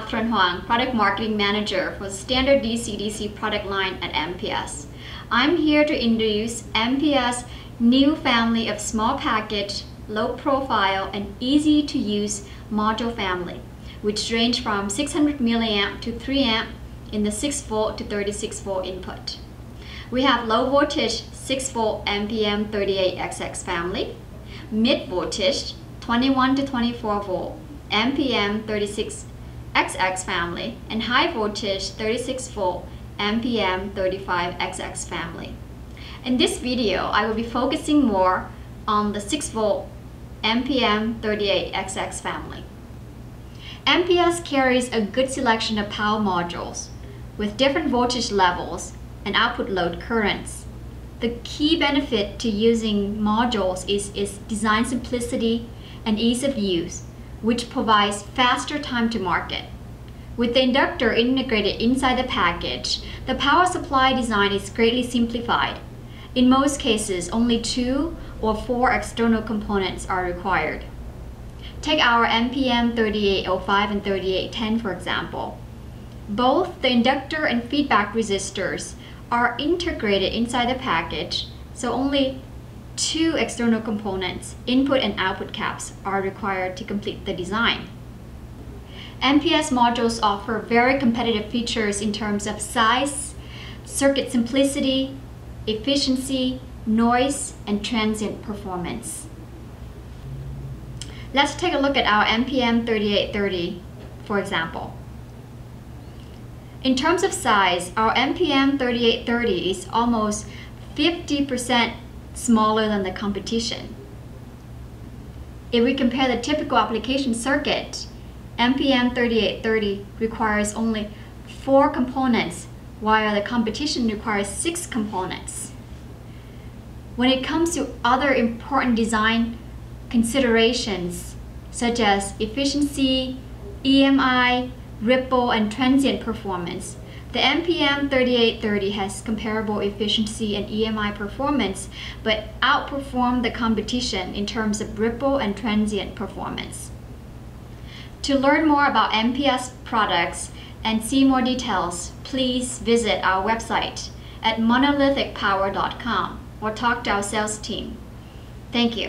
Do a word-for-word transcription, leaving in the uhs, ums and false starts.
Catherine Huang, Product Marketing Manager for the Standard D C D C product line at M P S. I'm here to introduce M P S' new family of small package, low profile, and easy to use module family, which range from six hundred milliamp to three amp in the six volt to thirty-six volt input. We have low voltage six volt M P M thirty-eight X X family, mid voltage twenty-one to twenty-four volt M P M thirty-six X X family, and high voltage thirty-six volt M P M thirty-five X X family. In this video, I will be focusing more on the six volt M P M thirty-eight X X family. M P S carries a good selection of power modules with different voltage levels and output load currents. The key benefit to using modules is its design simplicity and ease of use, which provides faster time to market. With the inductor integrated inside the package, the power supply design is greatly simplified. In most cases, only two or four external components are required. Take our M P M thirty-eight oh five and thirty-eight ten for example. Both the inductor and feedback resistors are integrated inside the package, so only two external components, input and output caps, are required to complete the design. M P S modules offer very competitive features in terms of size, circuit simplicity, efficiency, noise, and transient performance. Let's take a look at our M P M thirty-eight thirty, for example. In terms of size, our M P M thirty-eight thirty is almost fifty percent smaller than the competition. If we compare the typical application circuit, M P M thirty-eight thirty requires only four components, while the competition requires six components. When it comes to other important design considerations, such as efficiency, E M I, ripple, and transient performance, the M P M thirty-eight thirty has comparable efficiency and E M I performance, but outperformed the competition in terms of ripple and transient performance. To learn more about M P S products and see more details, please visit our website at monolithic power dot com or talk to our sales team. Thank you.